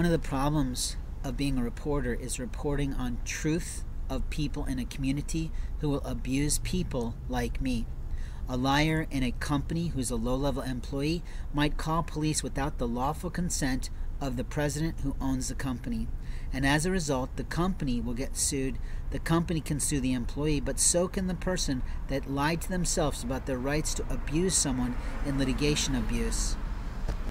One of the problems of being a reporter is reporting on truth of people in a community who will abuse people like me. A liar in a company who's a low-level employee might call police without the lawful consent of the president who owns the company. And as a result, the company will get sued. The company can sue the employee, but so can the person that lied to themselves about their rights to abuse someone in litigation abuse.